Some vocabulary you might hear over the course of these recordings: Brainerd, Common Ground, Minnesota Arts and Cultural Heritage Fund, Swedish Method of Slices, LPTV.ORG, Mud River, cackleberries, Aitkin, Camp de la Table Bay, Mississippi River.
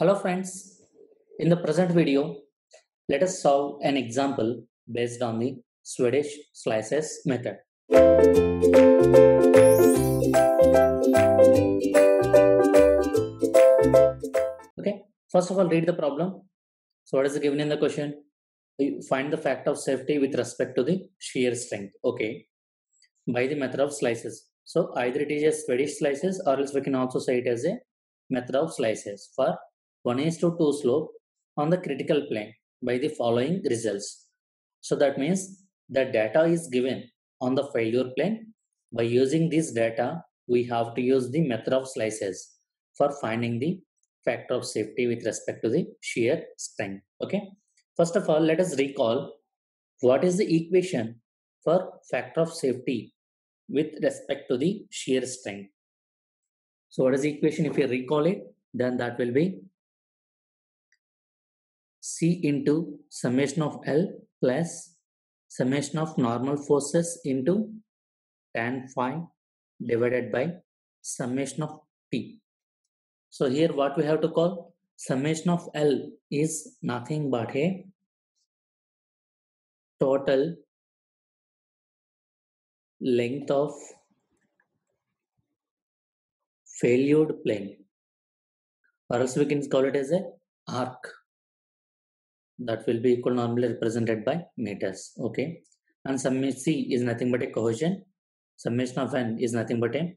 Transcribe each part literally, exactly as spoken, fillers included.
Hello friends, in the present video, let us solve an example based on the Swedish slices method. Okay, first of all read the problem. So what is given in the question? You find the factor of safety with respect to the shear strength, okay, by the method of slices. So either it is a Swedish slices or else we can also say it as a method of slices for one is to two slope on the critical plane by the following results. So that means the data is given on the failure plane. By using this data, we have to use the method of slices for finding the factor of safety with respect to the shear strength. Okay, first of all let us recall what is the equation for factor of safety with respect to the shear strength. So what is the equation? If you recall it, then that will be C into summation of L plus summation of normal forces into tan phi divided by summation of P. So here what we have to call summation of L is nothing but a total length of failure plane, or else we can call it as a arc. That will be equal normally represented by meters. Okay, and summation C is nothing but a cohesion. Summation of N is nothing but a,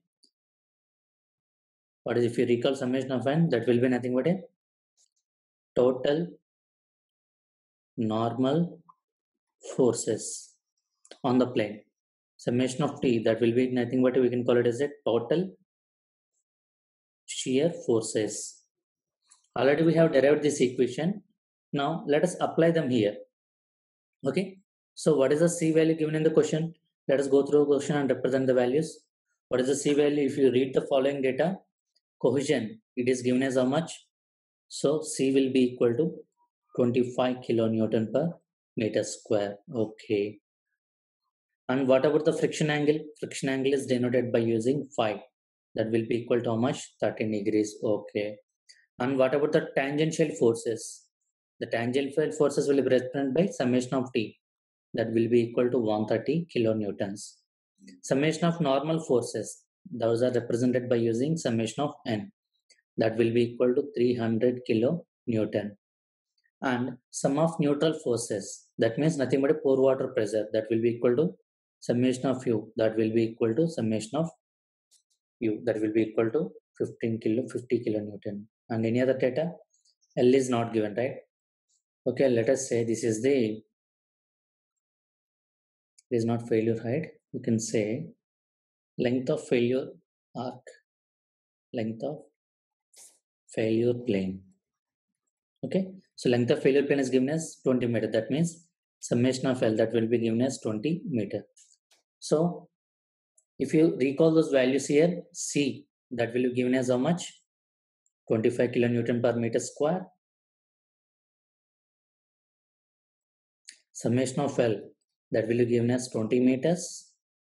what is, if you recall summation of N, that will be nothing but a total normal forces on the plane. Summation of T, that will be nothing but a, we can call it as a total shear forces. Already we have derived this equation. Now let us apply them here. Okay, so what is the C value given in the question? Let us go through the question and represent the values. What is the C value? If you read the following data, cohesion, it is given as how much? So C will be equal to twenty-five kilonewton per meter square. Okay, and what about the friction angle? Friction angle is denoted by using phi. That will be equal to how much? thirteen degrees. Okay, and what about the tangential forces? The tangential forces will be represented by summation of T, that will be equal to one hundred thirty kilonewtons. Summation of normal forces, those are represented by using summation of N, that will be equal to three hundred kilonewton. And sum of neutral forces, that means nothing but a pore water pressure, that will be equal to summation of U, that will be equal to summation of U, that will be equal to fifteen kilo fifty kilonewton. And any other data? L is not given, right? Okay, let us say this is the, it is not failure height, we can say length of failure arc, length of failure plane. Okay, so length of failure plane is given as twenty meter. That means summation of L, that will be given as twenty meter. So if you recall those values here, C, that will be given as how much? twenty-five kilonewton per meter square. Summation of L, that will be given as twenty meters.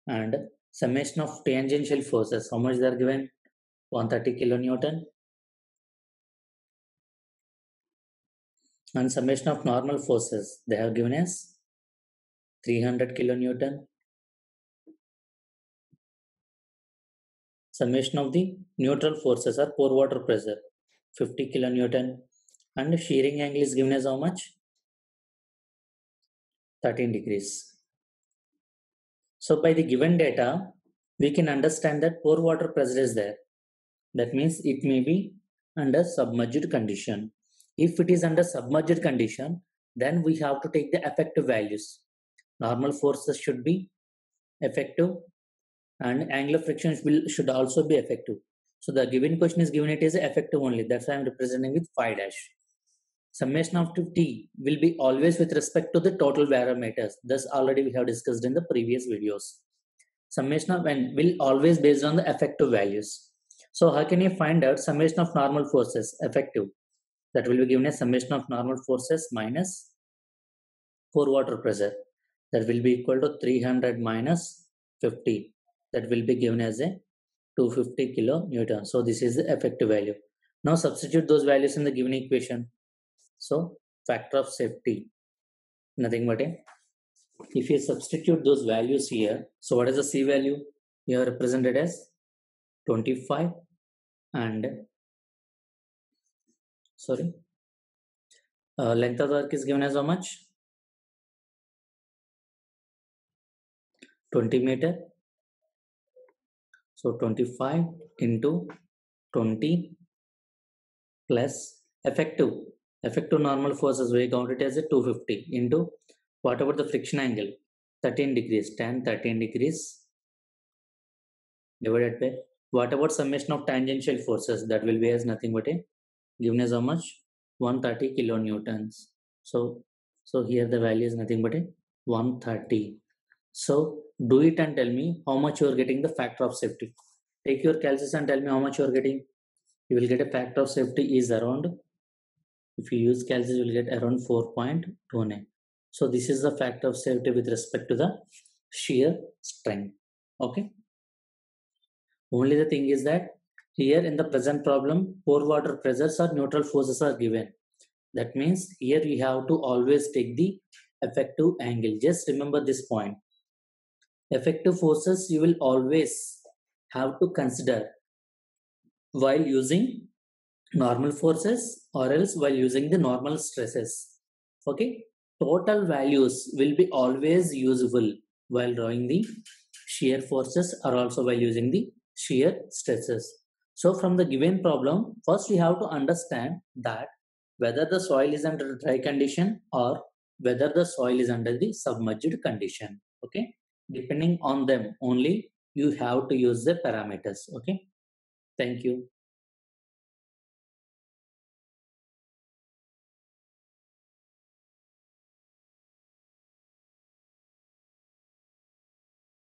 And summation of tangential forces, how much they are given? one hundred thirty kilonewton. And summation of normal forces, they have given as three hundred kilonewton. Summation of the neutral forces or pore water pressure, fifty kilonewton. And shearing angle is given as how much? thirteen degrees. So by the given data, we can understand that pore water pressure is there. That means it may be under submerged condition. If it is under submerged condition, then we have to take the effective values. Normal forces should be effective, and angle of friction will should also be effective. So the given question is given it is effective only. That's why I am representing with phi dash. Summation of T will be always with respect to the total barometers. This already we have discussed in the previous videos. Summation of N will always based on the effective values. So how can you find out summation of normal forces effective? That will be given as summation of normal forces minus pore water pressure. That will be equal to three hundred minus fifty. That will be given as a two hundred fifty kilonewton. So this is the effective value. Now substitute those values in the given equation. So factor of safety, nothing but a, if you substitute those values here, so what is the C value? Here represented as twenty-five and sorry uh, length of the arc is given as how much? twenty meter. So twenty-five into twenty plus effective. Effective normal forces, we count it as a two hundred fifty into what about the friction angle? thirteen degrees. Tan thirteen degrees divided by what about summation of tangential forces? That will be as nothing but a given as how much? one hundred thirty kilonewtons. So so here the value is nothing but a one hundred thirty. So do it and tell me how much you are getting the factor of safety. Take your calculus and tell me how much you are getting. You will get a factor of safety is around, if you use calculus, you will get around four point two nine. So this is the factor of safety with respect to the shear strength. Okay. Only the thing is that here in the present problem, pore water pressures or neutral forces are given. That means here we have to always take the effective angle. Just remember this point. Effective forces you will always have to consider while using normal forces or else while using the normal stresses. Okay. Total values will be always usable while drawing the shear forces or also while using the shear stresses. So from the given problem, first we have to understand that whether the soil is under dry condition or whether the soil is under the submerged condition. Okay. Depending on them only, you have to use the parameters. Okay. Thank you.